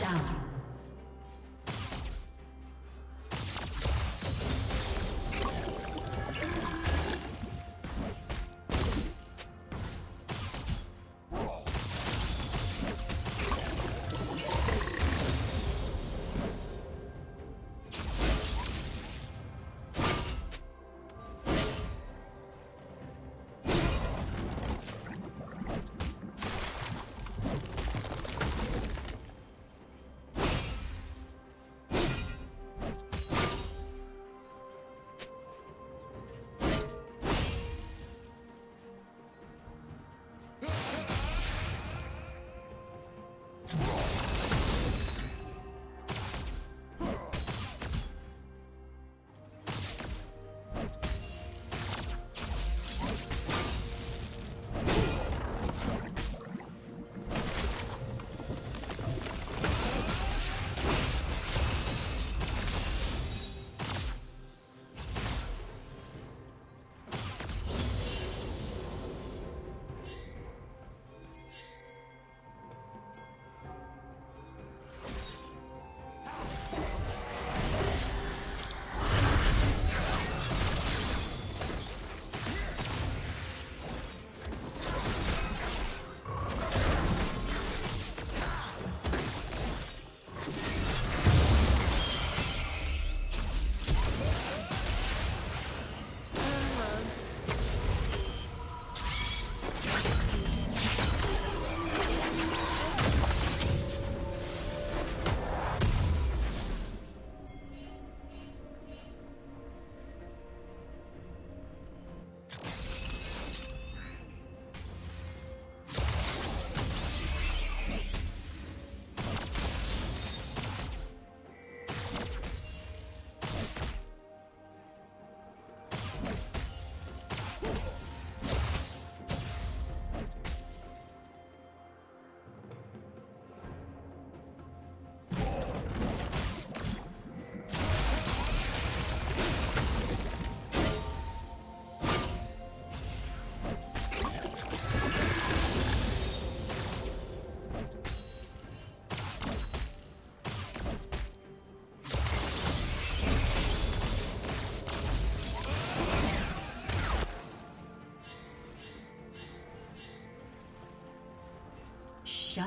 down. Shut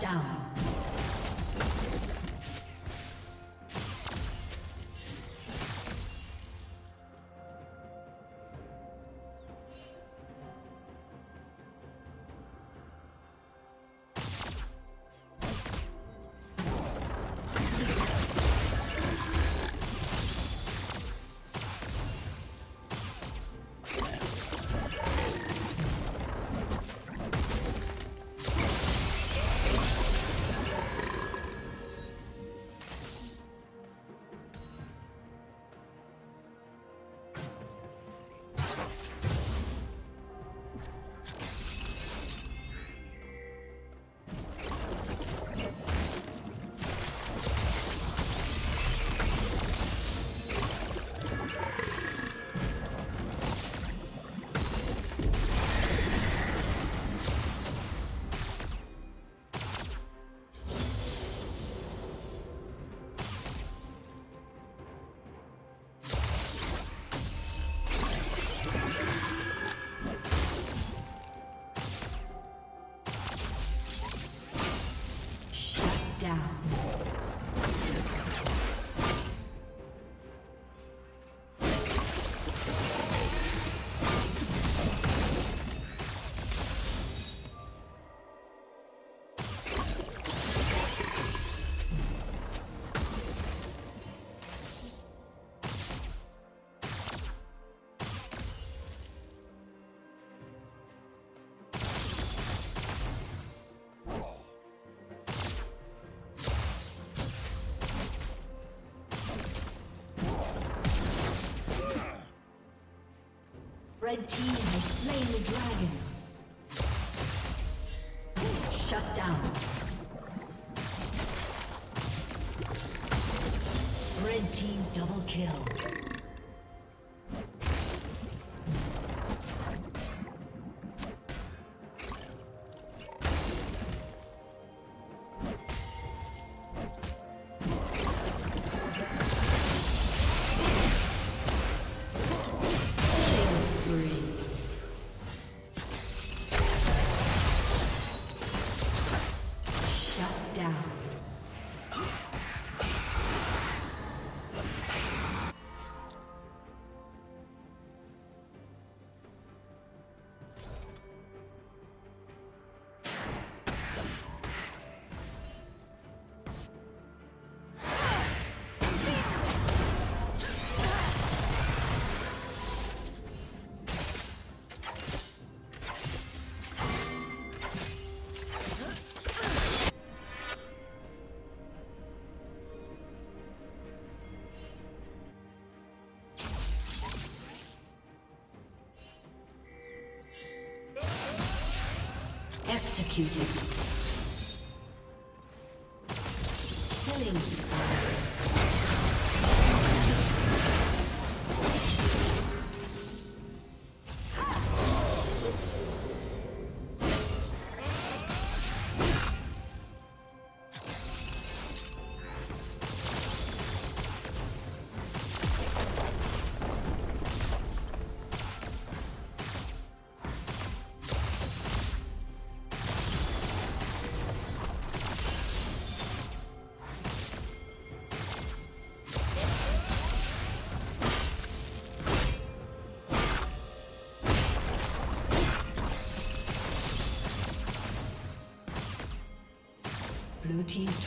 Shut down. Red team has slain the dragon. Shut down. Red team double kill. Executed. Killing spree. Blue team's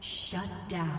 Shut down.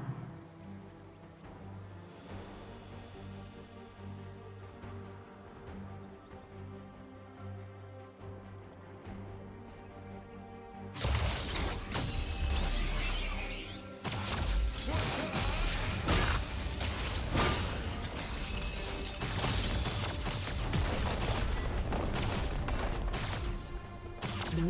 Blue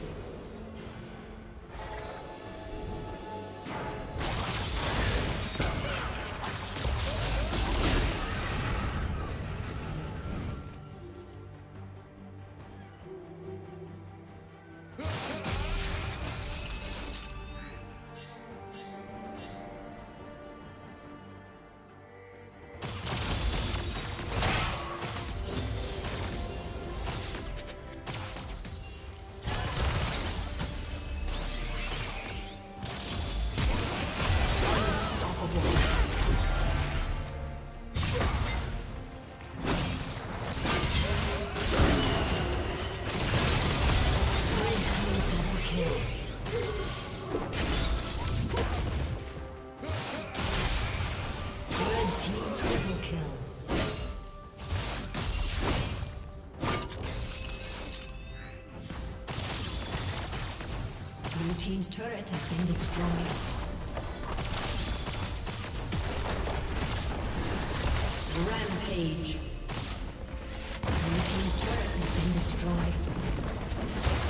Blue team's turret has been destroyed. Rampage. Blue team's turret has been destroyed.